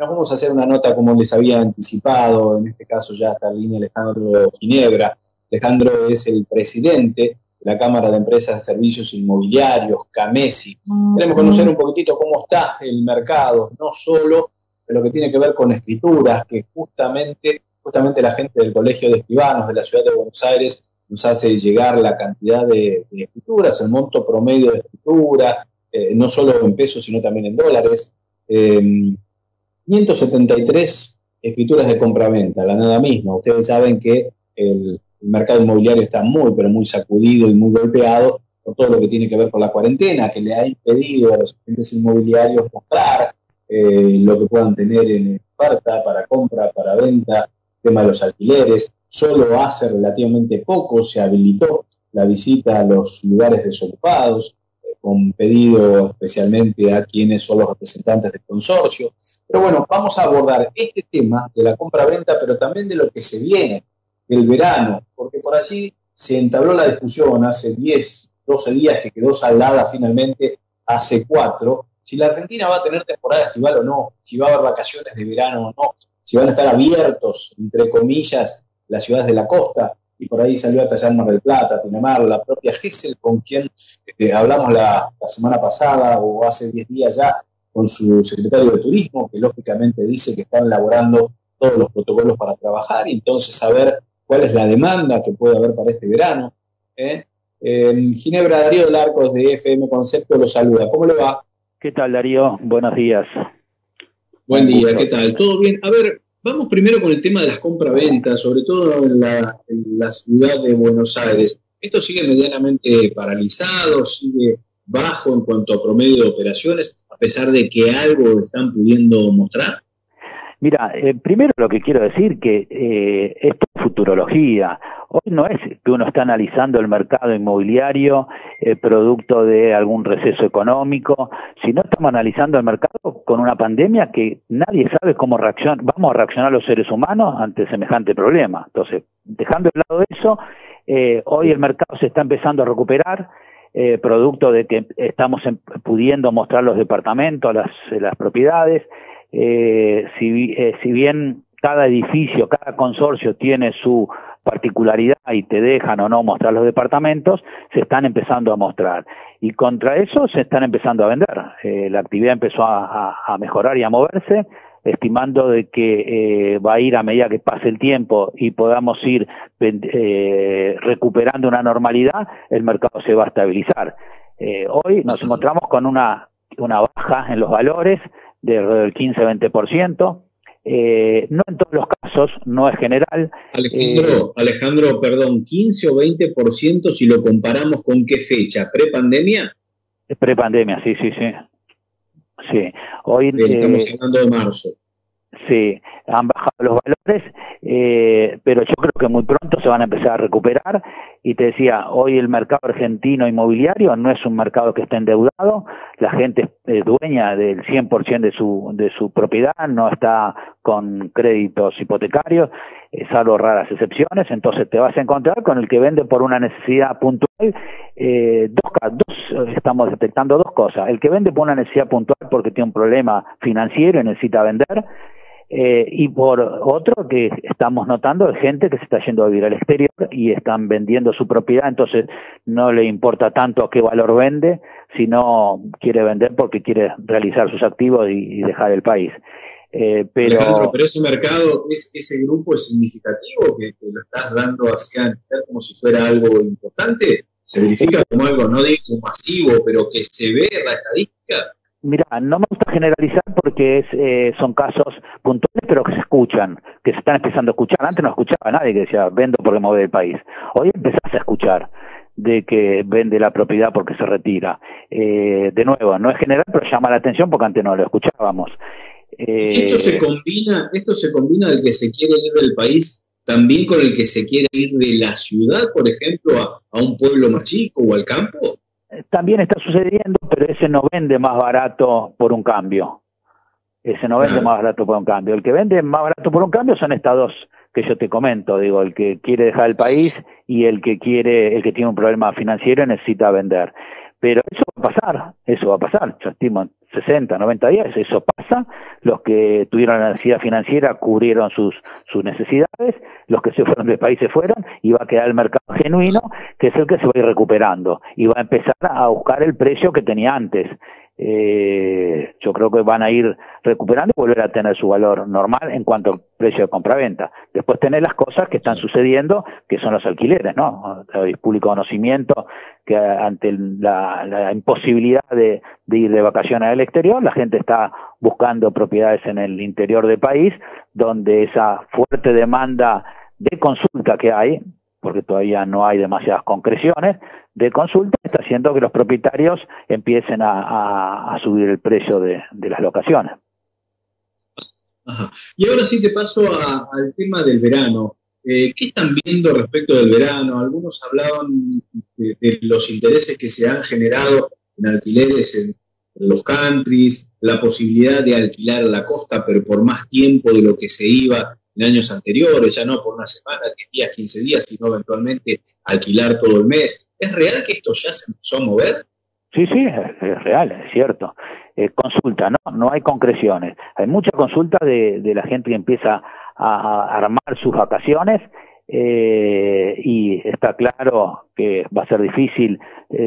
Nos vamos a hacer una nota, como les había anticipado, en este caso ya está en línea Alejandro Ginevra. Alejandro es el presidente de la Cámara de Empresas de Servicios Inmobiliarios, Camesi. Queremos conocer un poquitito cómo está el mercado, no solo de lo que tiene que ver con escrituras, que justamente la gente del Colegio de Escribanos de la Ciudad de Buenos Aires nos hace llegar la cantidad de escrituras, el monto promedio de escritura, no solo en pesos, sino también en dólares. 573 escrituras de compraventa, la nada misma. Ustedes saben que el mercado inmobiliario está muy, pero muy sacudido y muy golpeado por todo lo que tiene que ver con la cuarentena, que le ha impedido a los agentes inmobiliarios comprar lo que puedan tener en oferta para compra, para venta, tema de los alquileres. Solo hace relativamente poco se habilitó la visita a los lugares desocupados, con pedido especialmente a quienes son los representantes del consorcio. Pero bueno, vamos a abordar este tema de la compra-venta, pero también de lo que se viene, del verano, porque por allí se entabló la discusión hace 10, 12 días que quedó saldada finalmente hace 4, si la Argentina va a tener temporada estival o no, si va a haber vacaciones de verano o no, si van a estar abiertos, entre comillas, las ciudades de la costa. Y por ahí salió a tallar Mar del Plata, Pinamar, la propia Gessel, con quien hablamos la semana pasada o hace 10 días ya, con su secretario de Turismo, que lógicamente dice que están elaborando todos los protocolos para trabajar y entonces saber cuál es la demanda que puede haber para este verano. Ginebra, Darío del Arco de FM Concepto lo saluda. ¿Cómo le va? ¿Qué tal, Darío? Buenos días. Buen día, ¿qué tal? ¿Todo bien? A ver, vamos primero con el tema de las compraventas, sobre todo en la ciudad de Buenos Aires. Esto sigue medianamente paralizado, sigue bajo en cuanto a promedio de operaciones, a pesar de que algo están pudiendo mostrar. Mira, primero lo que quiero decir que esto es futurología. Hoy no es que uno está analizando el mercado inmobiliario producto de algún receso económico, sino estamos analizando el mercado con una pandemia que nadie sabe cómo vamos a reaccionar los seres humanos ante semejante problema. Entonces, dejando de lado eso, hoy el mercado se está empezando a recuperar, producto de que estamos pudiendo mostrar los departamentos, las propiedades. Si bien cada edificio, cada consorcio tiene su particularidad y te dejan o no mostrar los departamentos, se están empezando a mostrar. Y contra eso se están empezando a vender. La actividad empezó a mejorar y a moverse, estimando de que va a ir a medida que pase el tiempo y podamos ir recuperando una normalidad, el mercado se va a estabilizar. Hoy nos encontramos con una baja en los valores del 15-20%, no en todos los casos, no es general. Alejandro, perdón, 15 o 20% si lo comparamos con qué fecha, ¿prepandemia? Prepandemia, sí. Hoy, estamos hablando de marzo. Sí, han bajado los valores, pero yo creo que muy pronto se van a empezar a recuperar. Y te decía, hoy el mercado argentino inmobiliario no es un mercado que esté endeudado, la gente es dueña del 100% de su propiedad, no está con créditos hipotecarios, salvo raras excepciones. Entonces te vas a encontrar con el que vende por una necesidad puntual, estamos detectando dos cosas: el que vende por una necesidad puntual porque tiene un problema financiero y necesita vender, y por otro que estamos notando es gente que se está yendo a vivir al exterior y están vendiendo su propiedad, entonces no le importa tanto a qué valor vende, sino quiere vender porque quiere realizar sus activos y dejar el país. Alejandro, pero ese mercado, ese grupo es significativo, que lo estás dando hacia como si fuera algo importante, se verifica como algo, no digo masivo, pero que se ve la estadística. Mira, no me gusta generalizar porque son casos puntuales, pero que se escuchan, que se están empezando a escuchar. Antes no escuchaba a nadie que decía, vendo porque me voy del país. Hoy empezás a escuchar de que vende la propiedad porque se retira. De nuevo, no es general, pero llama la atención porque antes no lo escuchábamos. Esto se combina del que se quiere ir del país también con el que se quiere ir de la ciudad, por ejemplo, a un pueblo más chico o al campo. También está sucediendo, pero ese no vende más barato por un cambio. El que vende más barato por un cambio son estas dos que yo te comento, digo, el que quiere dejar el país y el que tiene un problema financiero y necesita vender. Pero eso va a pasar, eso va a pasar, yo estimo 60, 90 días, eso pasa, los que tuvieron la necesidad financiera cubrieron sus necesidades, los que se fueron del país se fueron, y va a quedar el mercado genuino, que es el que se va a ir recuperando, y va a empezar a buscar el precio que tenía antes. Yo creo que van a ir recuperando y volver a tener su valor normal en cuanto al precio de compraventa. Después tener las cosas que están sucediendo, que son los alquileres, ¿no? Hay público conocimiento que ante la imposibilidad de ir de vacaciones al exterior, la gente está buscando propiedades en el interior del país, donde esa fuerte demanda de consulta que hay, porque todavía no hay demasiadas concreciones, de consulta, está haciendo que los propietarios empiecen a subir el precio de las locaciones. Ajá. Y ahora sí te paso al tema del verano. ¿Qué están viendo respecto del verano? Algunos hablaban de los intereses que se han generado en alquileres en los countries, la posibilidad de alquilar la costa, pero por más tiempo de lo que se iba en años anteriores, ya no por una semana, 10 días, 15 días, sino eventualmente alquilar todo el mes. ¿Es real que esto ya se empezó a mover? Sí, sí, es real, es cierto. Consulta, no hay concreciones. Hay mucha consulta de la gente que empieza a armar sus vacaciones, y está claro que va a ser difícil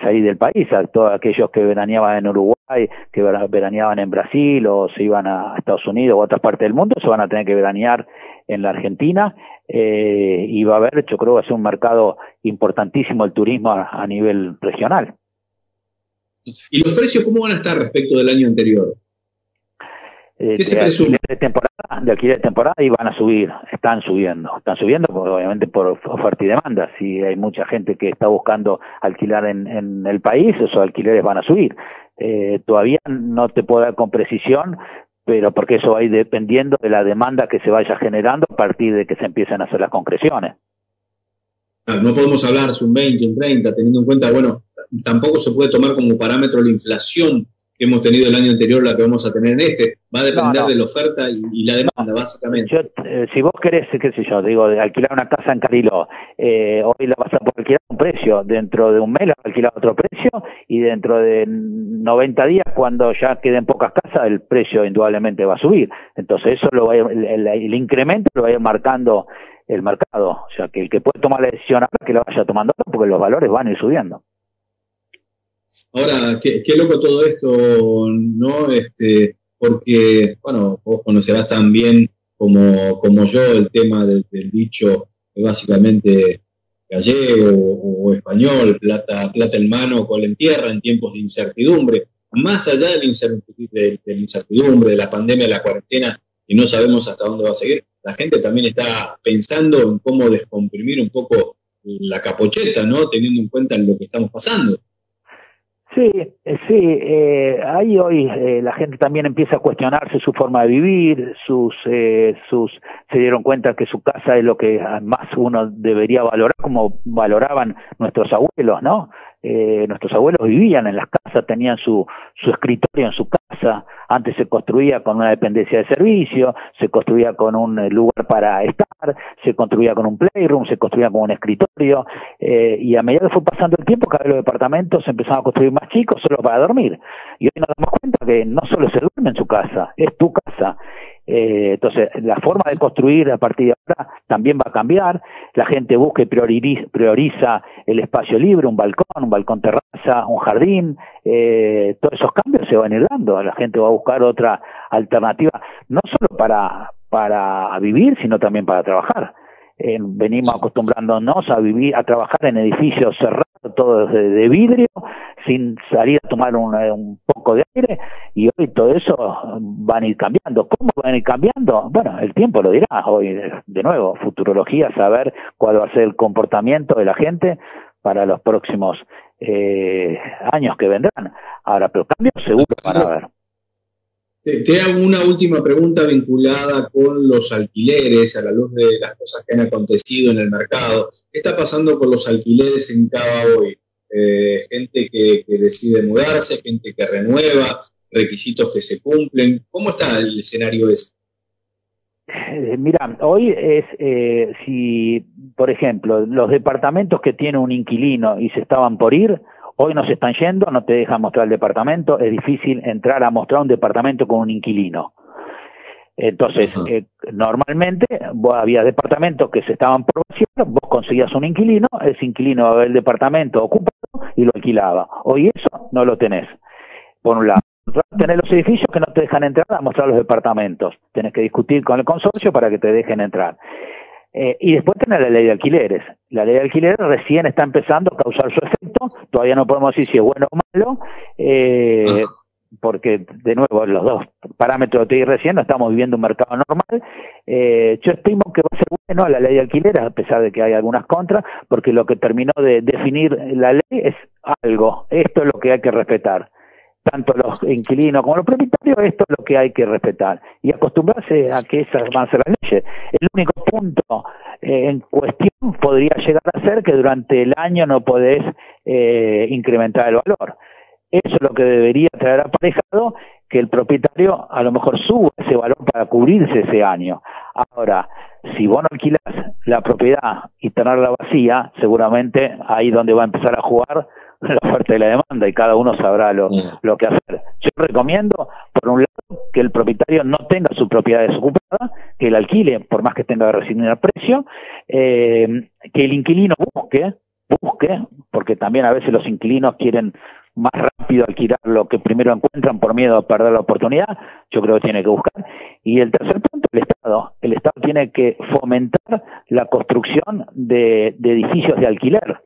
salir del país. A todos aquellos que veraneaban en Uruguay, que veraneaban en Brasil o se iban a Estados Unidos o a otras partes del mundo, se van a tener que veranear en la Argentina, y va a haber, yo creo, va a ser un mercado importantísimo el turismo a nivel regional. ¿Y los precios cómo van a estar respecto del año anterior? ¿Qué se presume? De alquiler de temporada, y van a subir, están subiendo obviamente por oferta y demanda. Si hay mucha gente que está buscando alquilar en el país, esos alquileres van a subir. Todavía no te puedo dar con precisión, pero porque eso va a ir dependiendo de la demanda que se vaya generando a partir de que se empiecen a hacer las concreciones. No podemos hablar de un 20, un 30, teniendo en cuenta, bueno, tampoco se puede tomar como parámetro la inflación que hemos tenido el año anterior, la que vamos a tener en este. Va a depender de la oferta y la demanda, básicamente. Yo, si vos querés, qué sé yo, digo, alquilar una casa en Carilo, hoy la vas a poder alquilar a un precio, dentro de un mes la vas a alquilar a otro precio, y dentro de 90 días, cuando ya queden pocas casas, el precio indudablemente va a subir. Entonces eso lo va a ir, el incremento lo va a ir marcando el mercado. O sea, que el que puede tomar la decisión ahora, que la vaya tomando, porque los valores van a ir subiendo. Ahora, qué loco todo esto, ¿no? Porque, bueno, vos conocerás tan bien como yo el tema del dicho básicamente gallego o español, plata en mano, cola en tierra, en tiempos de incertidumbre. Más allá de la incertidumbre, de la pandemia, de la cuarentena, y no sabemos hasta dónde va a seguir, la gente también está pensando en cómo descomprimir un poco la capocheta, ¿no? Teniendo en cuenta lo que estamos pasando. Sí, ahí hoy la gente también empieza a cuestionarse su forma de vivir, se dieron cuenta que su casa es lo que más uno debería valorar, como valoraban nuestros abuelos, ¿no? Nuestros abuelos vivían en las casas, tenían su escritorio en su casa, antes se construía con una dependencia de servicio, se construía con un lugar para estar, se construía con un playroom, se construía con un escritorio, y a medida que fue pasando el tiempo, cada vez los departamentos se empezaron a construir más chicos solo para dormir, y hoy nos damos cuenta que no solo se duerme en su casa, es tu casa. Entonces, la forma de construir a partir de ahora también va a cambiar. La gente busca y prioriza el espacio libre, un balcón terraza, un jardín. Todos esos cambios se van a ir dando. La gente va a buscar otra alternativa, no solo para vivir, sino también para trabajar. Venimos acostumbrándonos a trabajar en edificios cerrados, todos de vidrio, sin salir a tomar un poco de aire, y hoy todo eso van a ir cambiando. ¿Cómo van a ir cambiando? Bueno, el tiempo lo dirá. Hoy, de nuevo, futurología, saber cuál va a ser el comportamiento de la gente para los próximos años que vendrán. Ahora, pero cambios seguro van a haber. Te hago una última pregunta vinculada con los alquileres, a la luz de las cosas que han acontecido en el mercado. ¿Qué está pasando con los alquileres en CABA hoy? Gente que decide mudarse, gente que renueva, requisitos que se cumplen. ¿Cómo está el escenario ese? Mirá, hoy es, si, por ejemplo, los departamentos que tiene un inquilino y se estaban por ir, Hoy nos están yendo, no te dejan mostrar el departamento, es difícil entrar a mostrar un departamento con un inquilino. Entonces, normalmente vos había departamentos que se estaban por vaciar, vos conseguías un inquilino, ese inquilino del departamento ocupado y lo alquilaba. Hoy eso no lo tenés, por un lado. Tenés los edificios que no te dejan entrar a mostrar los departamentos. Tenés que discutir con el consorcio para que te dejen entrar. Y después tenés la ley de alquileres. La ley de alquileres recién está empezando a causar su efecto. Todavía no podemos decir si es bueno o malo, porque, de nuevo, los dos parámetros que te di recién, no estamos viviendo un mercado normal. Yo estimo que va a ser bueno la ley de alquileres, a pesar de que hay algunas contras, porque lo que terminó de definir la ley es algo. Esto es lo que hay que respetar. Tanto los inquilinos como los propietarios, esto es lo que hay que respetar. Y acostumbrarse a que esas van a ser las leyes. El único punto en cuestión podría llegar a ser que durante el año no podés incrementar el valor. Eso es lo que debería traer aparejado, que el propietario a lo mejor suba ese valor para cubrirse ese año. Ahora, si vos no alquilás la propiedad y tenerla vacía, seguramente ahí donde va a empezar a jugar la oferta y la demanda, y cada uno sabrá lo que hacer. Yo recomiendo, por un lado, que el propietario no tenga su propiedad desocupada, que la alquile, por más que tenga que resignar precio, que el inquilino busque, porque también a veces los inquilinos quieren más rápido alquilar lo que primero encuentran por miedo a perder la oportunidad. Yo creo que tiene que buscar. Y el tercer punto, el Estado. El Estado tiene que fomentar la construcción de edificios de alquiler.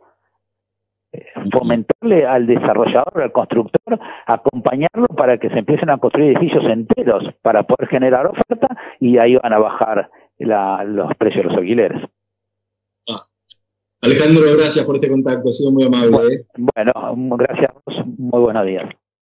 Fomentarle al desarrollador, al constructor, acompañarlo para que se empiecen a construir edificios enteros para poder generar oferta, y ahí van a bajar los precios de los alquileres. Alejandro, gracias por este contacto, ha sido muy amable. Bueno, gracias a vos, muy buenos días.